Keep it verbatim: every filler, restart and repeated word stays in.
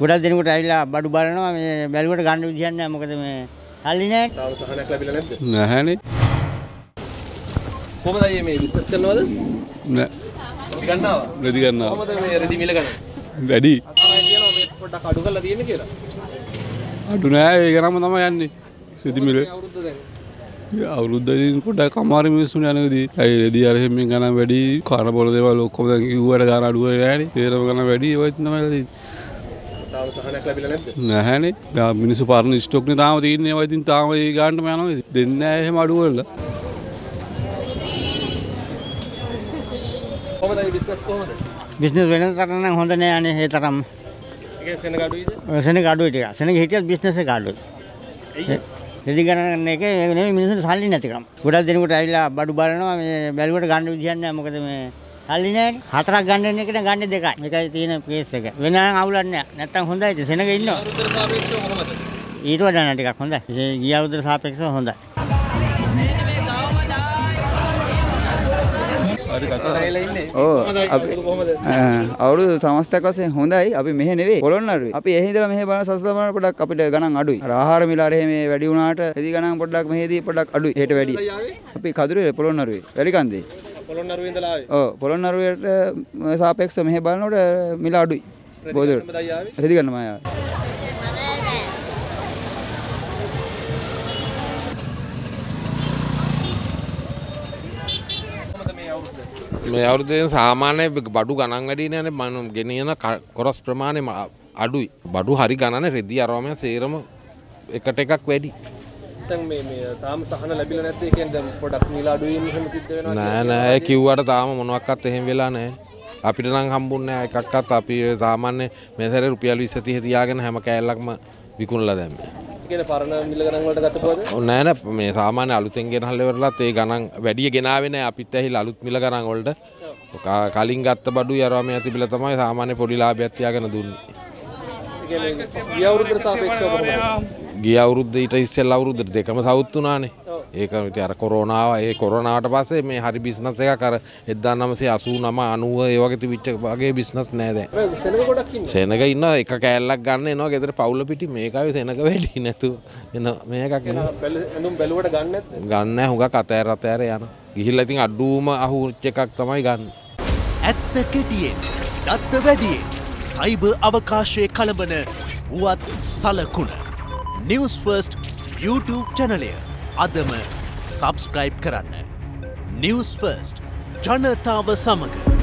ගොඩක් දෙනෙකුට ඇවිල්ලා බඩු බලනවා මේ බැලුවට ගන්න විදියක් නැහැ මොකද මේ හල්ලි නැහැ. තාම සහනයක් ලැබිලා නැද්ද? නැහැනේ. කොහමද අයියේ මේ බිස්නස් කරනවද? නෑ. ගන්නවා. වැඩි ගන්නවා. කොහමද මේ රෙදි මිල ගන්න? වැඩි. අපාරයි කියනවා මේ පොඩ්ඩක් අඩු කරලා තියෙන්නේ කියලා. අඩු නෑ ඒක නම තමයි යන්නේ. රෙදි මිල. අවුරුද්ද දැන්. යා අවුරුද්ද දින පොඩ්ඩක් අමාරු මිනිස්සුන් යනකදී අය රෙදි අරහෙන් මෙන් ගන්න වැඩි කාර්ය බල දේවල් ඔක්කොම දැන් ඉව්වට ගන්න අඩු වෙලා යන්නේ. තේරම ගන්න වැඩි ඒ වගේ තමයි තියෙන්නේ. තාම සහනයක් ලැබිලා නැද්ද? නැහැනේ. දැන් මිනිස්සු පරණ ස්ටොක් නේ තාම තියෙන්නේ. ඒවා ඉතින් තාම ඒ ගානටම යනවා. දෙන්නේ නැහැ එහෙම අඩු වෙලා. කොහොමද මේ බිස්නස් කොහොමද? බිස්නස් වෙන තරම් නම් හොඳ නෑ අනේ ඒ තරම්. ඒක සෙනග අඩුයිද? සෙනග අඩුයි ටික. සෙනග හිටියත් බිස්නස් එක අඩුයි. ඇයි? රෙදි ගණන් එක නෙමෙයි මිනිස්සුන්ට සල්ලි නැතිකම. ගොඩක් දෙනෙකුට ඇවිල්ලා බඩු බලනවා මේ බැලුවට ගන්න විදියක් නෑ මොකද මේ හල්ලි නැහැ. හතරක් ගන්න එන එකට ගන්න දෙකයි. මේකයි තියෙන කේස් එක. වෙන නම් අවුලක් නෑ. නැත්තම් හොඳයිද? සෙනග ඉන්නවා. අවුරුද්දට සාපේක්ෂව කොහොමද? ඊට වඩා නම් ටිකක් හොඳයි. ගිය අවුරුද්දට සාපේක්ෂව හොඳයි. අවුරුදු සමස්තයක් වශයෙන් හොඳයි. අපි මෙහෙ නෙවෙයි පොළොන්නරුවේ. අපි එහෙ ඉඳලා මෙහෙ බලන සස්ත බලන පොඩ්ඩක් අපිට ගණන් අඩුයි. ආහාර මිල අරේ මේ වැඩි වුණාට එදි ගණන් පොඩ්ඩක් මෙහෙදී පොඩ්ඩක් අඩුයි. හෙට වැඩි. අපි කඳුරේ පොළොන්නරුවේ වැලිකන්දේ. පොළොන්නරුවේ ඉඳලා ආවේ. ඔව් පොළොන්නරුවේට සාපේක්ෂව මෙහෙ බලනකොට මිල අඩුයි. බෝධියට. එදි ගන්න මම ආවේ. මේ අවුරුද්දේ සාමාන්‍ය බඩු ගණන් වැඩි නෑනේ මම ගෙනියන කොරස් ප්‍රමාණය අඩුයි බඩු හරි ගණන්නේ රෙදි අරවම සේරම එකට එකක් වැඩි දැන් මේ මේ තාම සහන ලැබිලා නැද්ද ඒ කියන්නේ දැන් පොඩක් මිල අඩු වීම එහෙම සිද්ධ වෙනවා නෑ නෑ ඒ කිව්වට තාම මොනවත් එහෙම වෙලා නෑ අපිට නම් හම්බුන්නේ නෑ එකක්වත් අපි සාමාන්‍ය මේ සැරේ රුපියල් විස්ස තිහ තියාගෙන හැම කෑල්ලක්ම විකුණලා දැම්මේ ඒ කියන්නේ පරණ මිල ගණන් වලට ගතපුවද ඔව් නෑ නෑ මේ සාමාන්‍ය අලුතෙන් ගෙනහල් ඉවරලත් ඒ ගණන් වැඩි ගෙනාවේ නෑ අපිත් ඇහිලා අලුත් මිල ගණන් වලට කලින් ගත්ත බඩුයි අරම මේ තිබිලා තමයි සාමාන්‍ය පොඩි ලාභයක් තියාගෙන දුන්නේ ඒ කියන්නේ ගිය අවුරුද්දට සාපේක්ෂව කොහොමද ගිය අවුරුද්ද ඊට ඉස්සෙල්ලා අවුරුද්දට දෙකම සවුත් උනානේ ඒක ඉතින් අර කොරෝනාව ඒ කොරෝනාවට පස්සේ මේ හරි බිස්නස් එකක් අර එක්දාස් නවසිය අසූ නම අනූව ඒ වගේ තිබිච්ච වගේ බිස්නස් නෑ දැන් සෙනග ගොඩක් ඉන්නේ සෙනග ඉන්නවා එක කෑල්ලක් ගන්න එනවා ගෙදර පවුල පිටි මේකයි සෙනග වැඩි නැතුව එන මේකක් එනවා එඳුම් බැලුවට ගන්න නැද්ද ගන්න නැහැ හුඟක් අතෑර අතෑර යන ගිහිල්ලා ඉතින් අඩුවම අහුච්ච එකක් තමයි ගන්න ඇත්ත කෙටියෙන් දත්ත වැඩියෙන් සයිබර් අවකාශයේ කලබන වුවත් සලකුණ News First YouTube channel අදම subscribe කරන්න News First ජනතාව සමඟ